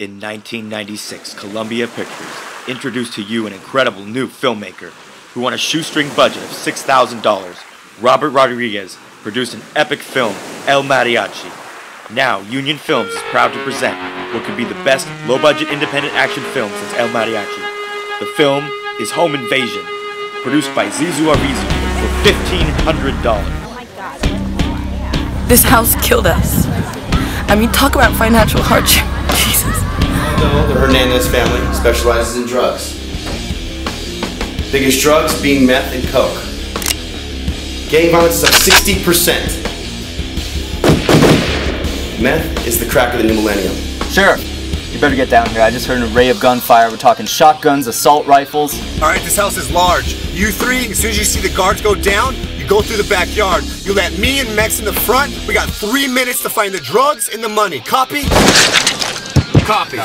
In 1996, Columbia Pictures introduced to you an incredible new filmmaker who, on a shoestring budget of $6,000, Robert Rodriguez produced an epic film, El Mariachi. Now, Younyn Films is proud to present what could be the best low-budget independent action film since El Mariachi. The film is Home Invasion, produced by Zizou Arvizu for $1,500. Oh my God. This house killed us. I mean, talk about financial hardship. Jesus. The Hernandez family specializes in drugs. Biggest drugs being meth and coke. Gang violence is up 60%. Meth is the crack of the new millennium. Sure. You better get down here. I just heard an array of gunfire. We're talking shotguns, assault rifles. All right, this house is large. You three, as soon as you see the guards go down, you go through the backyard. You let me and Max in the front. We got 3 minutes to find the drugs and the money. Copy? Copy.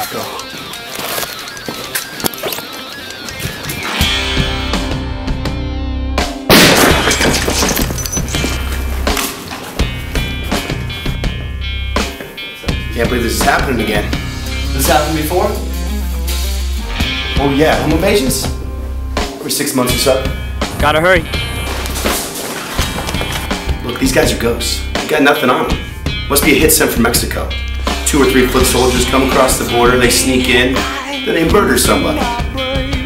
Can't believe this is happening again. This happened before? Oh yeah, home invasions? Every 6 months or so. Gotta hurry. Look, these guys are ghosts. They got nothing on them. Must be a hit sent from Mexico. 2 or 3 foot soldiers come across the border, they sneak in, then they murder somebody.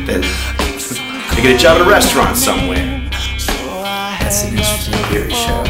Then they get a job at a restaurant somewhere. That's an interesting theory, Sheriff.